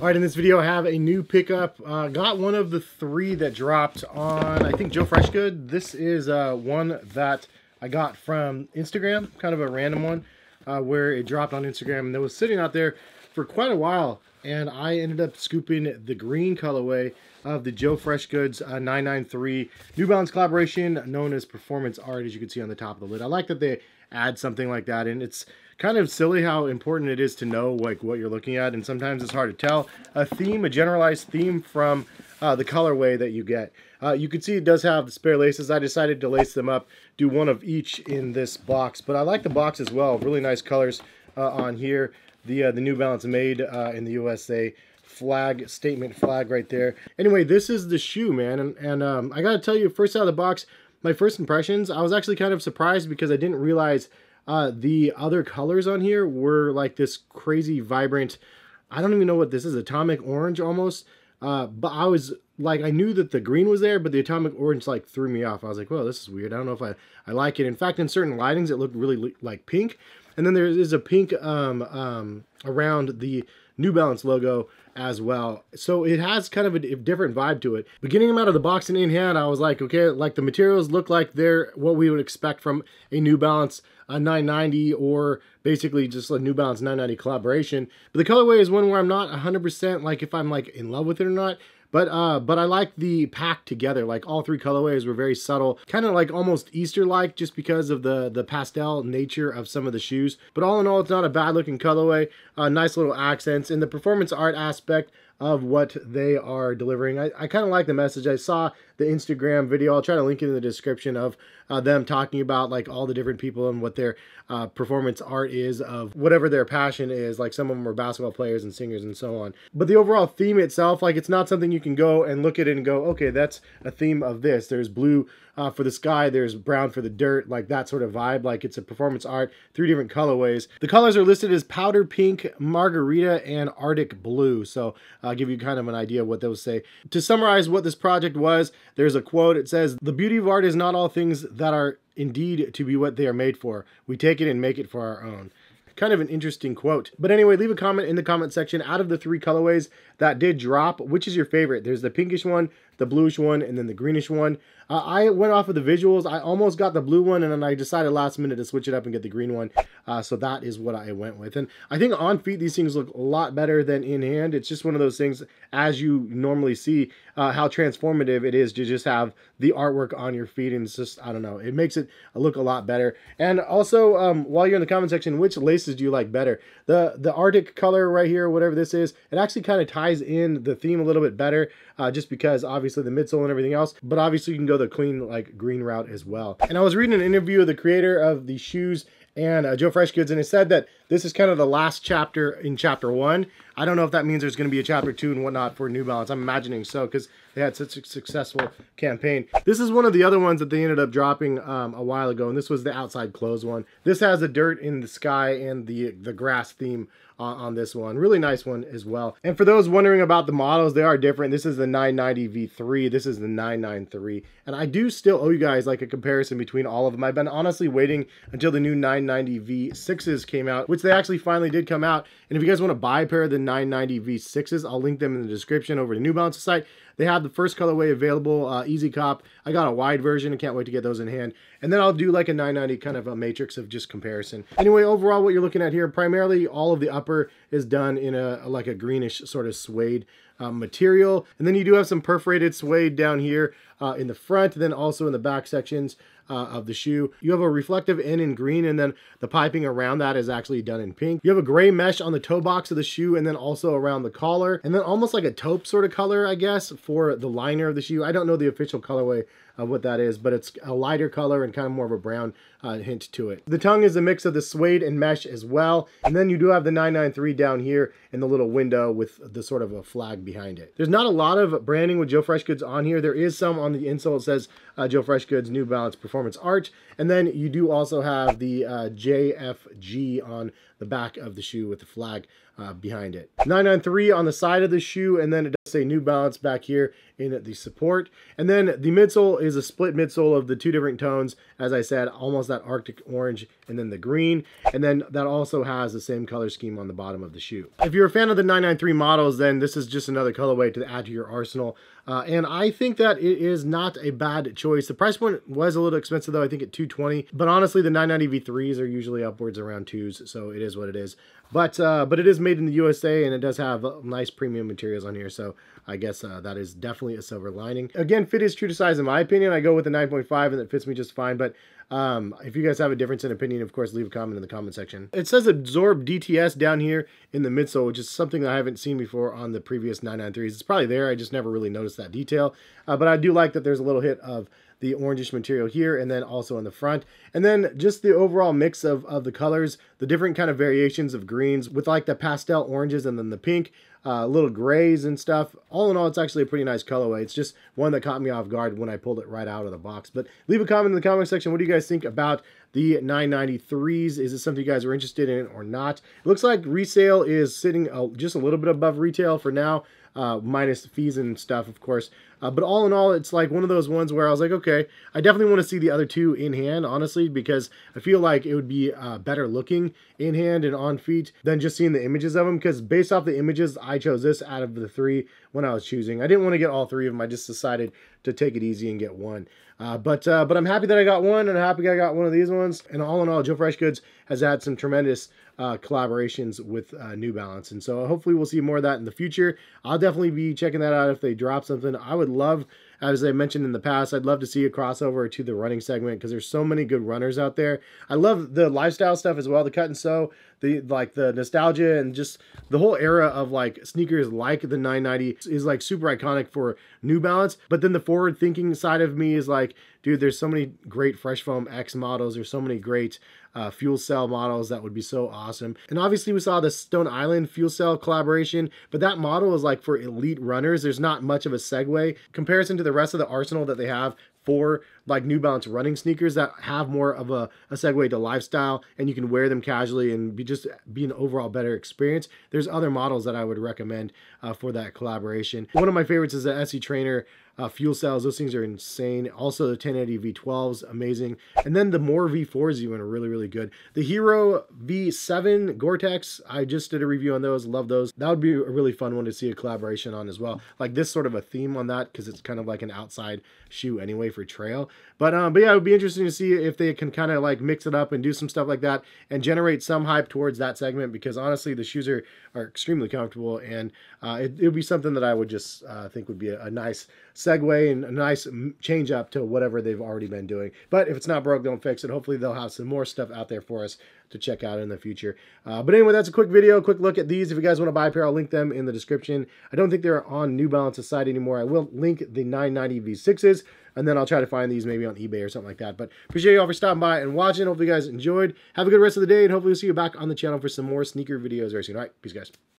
All right, in this video I have a new pickup. Got one of the three that dropped on, I think, Joe Freshgoods. This is one that I got from Instagram, kind of a random one, where it dropped on Instagram and it was sitting out there for quite a while. And I ended up scooping the green colorway of the Joe Freshgoods 993 New Balance collaboration, known as Performance Art, as you can see on the top of the lid. I like that they add something like that, and it's kind of silly how important it is to know like what you're looking at, and sometimes it's hard to tell a theme, a generalized theme, from the colorway that you get. You can see it does have the spare laces. I decided to lace them up, do one of each in this box, but I like the box as well. Really nice colors on here. The New Balance made in the USA flag, statement flag right there. Anyway, this is the shoe, man, and I gotta tell you, first out of the box, my first impressions, I was actually kind of surprised because I didn't realize the other colors on here were like this crazy vibrant, I don't even know what this is, atomic orange almost, but I was like, I knew that the green was there, but the atomic orange like threw me off. I was like, well, this is weird. I don't know if I like it. In fact, in certain lightings, it looked really like pink. And then there is a pink around the New Balance logo as well. So it has kind of a different vibe to it. But getting them out of the box and in hand, I was like, okay, like the materials look like they're what we would expect from a New Balance 990, or basically just a New Balance 990 collaboration. But the colorway is one where I'm not 100% like if I'm like in love with it or not. But I like the pack together. Like all three colorways were very subtle, kind of like almost Easter-like, just because of the pastel nature of some of the shoes. But all in all, it's not a bad looking colorway. Nice little accents in the performance art aspect of what they are delivering. I kind of like the message. I saw the Instagram video. I'll try to link it in the description of them talking about like all the different people and what their performance art is of whatever their passion is. Like some of them are basketball players and singers and so on. But the overall theme itself, like it's not something you can go and look at it and go, okay, that's a theme of this. There's blue for the sky, there's brown for the dirt, like that sort of vibe. Like it's a performance art, three different colorways. The colors are listed as powder pink, margarita, and Arctic blue. So I'll give you kind of an idea of what those say. To summarize what this project was, there's a quote. It says, "The beauty of art is not all things that are indeed to be what they are made for. We take it and make it for our own." Kind of an interesting quote. But anyway, leave a comment in the comment section. Out of the three colorways that did drop, which is your favorite? There's the pinkish one, the bluish one, and then the greenish one. I went off of the visuals. I almost got the blue one, and then I decided last minute to switch it up and get the green one. So that is what I went with. And I think on feet, these things look a lot better than in hand. It's just one of those things, as you normally see, how transformative it is to just have the artwork on your feet. And it's just, I don't know, it makes it look a lot better. And also, while you're in the comment section, which laces do you like better? The Arctic color right here, whatever this is, it actually kind of ties in the theme a little bit better, just because obviously the midsole and everything else, but obviously you can go the clean like green route as well. And I was reading an interview of the creator of the shoes and Joe Freshgoods, and it said that this is kind of the last chapter in chapter one. I don't know if that means there's going to be a chapter two and whatnot for New Balance. I'm imagining so, because they had such a successful campaign. This is one of the other ones that they ended up dropping a while ago, and this was the outside clothes one. This has the dirt in the sky and the grass theme on this one. Really nice one as well. And for those wondering about the models, they are different. This is the 990v3, this is the 993, and I do still owe you guys like a comparison between all of them. I've been honestly waiting until the new 990v6s came out, which they actually finally did come out. And if you guys want to buy a pair of the 990v6s, I'll link them in the description over to New Balance's site. They have the first colorway available, Easy Cop. I got a wide version. I can't wait to get those in hand. And then I'll do like a 990 kind of a matrix of just comparison. Anyway, overall what you're looking at here, primarily all of the upper is done in a like a greenish sort of suede material. And then you do have some perforated suede down here in the front, and then also in the back sections of the shoe. You have a reflective end in green, and then the piping around that is actually done in pink. You have a gray mesh on the toe box of the shoe, and then also around the collar, and then almost like a taupe sort of color, I guess, for the liner of the shoe. I don't know the official colorway of what that is, but it's a lighter color and kind of more of a brown hint to it. The tongue is a mix of the suede and mesh as well. And then you do have the 993 down here in the little window with the sort of a flag behind it. There's not a lot of branding with Joe Freshgoods on here. There is some on the insole. It says Joe Freshgoods New Balance Performance Art. And then you do also have the JFG on the back of the shoe with the flag behind it. 993 on the side of the shoe, and then it does say New Balance back here in the support. And then the midsole is a split midsole of the two different tones, as I said, almost that Arctic orange and then the green. And then that also has the same color scheme on the bottom of the shoe. If you're a fan of the 993 models, then this is just another colorway to add to your arsenal. And I think that it is not a bad choice. The price point was a little expensive though, I think at $220, but honestly the 990v3s are usually upwards around $2s, so it is what it is. But it is made in the USA, and it does have nice premium materials on here, so I guess that is definitely a silver lining. Again, fit is true to size in my opinion. I go with the 9.5 and it fits me just fine, but if you guys have a difference in opinion, of course, leave a comment in the comment section. It says absorb DTS down here in the midsole, which is something that I haven't seen before on the previous 993s. It's probably there, I just never really noticed that detail, but I do like that there's a little hit of the orangish material here, and then also on the front. And then just the overall mix of the colors, the different kind of variations of greens with like the pastel oranges and then the pink, little grays and stuff. All in all, it's actually a pretty nice colorway. It's just one that caught me off guard when I pulled it right out of the box. But leave a comment in the comment section. What do you guys think about the 993s? Is it something you guys are interested in or not? It looks like resale is sitting just a little bit above retail for now, minus fees and stuff, of course. But all in all, it's like one of those ones where I was like, okay, I definitely want to see the other two in hand, honestly, because I feel like it would be better looking in hand and on feet than just seeing the images of them, because based off the images, I chose this out of the three when I was choosing. I didn't want to get all three of them. I just decided to take it easy and get one. But I'm happy that I got one, and I'm happy I got one of these ones. And all in all, Joe Freshgoods has had some tremendous collaborations with New Balance, and so hopefully we'll see more of that in the future. I'll definitely be checking that out if they drop something. I would love, as I mentioned in the past, I'd love to see a crossover to the running segment, because there's so many good runners out there. I love the lifestyle stuff as well, the cut and sew, the like the nostalgia, and just the whole era of like sneakers like the 990 is like super iconic for New Balance. But then the forward thinking side of me is like, dude, there's so many great Fresh Foam X models. There's so many great fuel cell models that would be so awesome. And obviously we saw the Stone Island fuel cell collaboration, but that model is like for elite runners. There's not much of a segue comparison to the rest of the arsenal that they have for like New Balance running sneakers that have more of a segue to lifestyle, and you can wear them casually and be an overall better experience. There's other models that I would recommend for that collaboration. One of my favorites is the SE Trainer fuel cells. Those things are insane. Also the 1080v12s, amazing. And then the More V4s even are really, really good. The Hierro v7 Gore-Tex, I just did a review on those, love those. That would be a really fun one to see a collaboration on as well, like this sort of a theme on that, because it's kind of like an outside shoe anyway for trail. But yeah, it would be interesting to see if they can kind of like mix it up and do some stuff like that and generate some hype towards that segment, because honestly the shoes are extremely comfortable, and it would be something that I would just think would be a nice segue and a nice change up to whatever they've already been doing. But if it's not broke, don't fix it. Hopefully they'll have some more stuff out there for us to check out in the future. But anyway, that's a quick video, quick look at these. If you guys want to buy a pair, I'll link them in the description. I don't think they're on New Balance's site anymore. I will link the 990v6s, and then I'll try to find these maybe on eBay or something like that. But appreciate you all for stopping by and watching. Hopefully you guys enjoyed. Have a good rest of the day, and hopefully we'll see you back on the channel for some more sneaker videos very soon. All right, peace guys.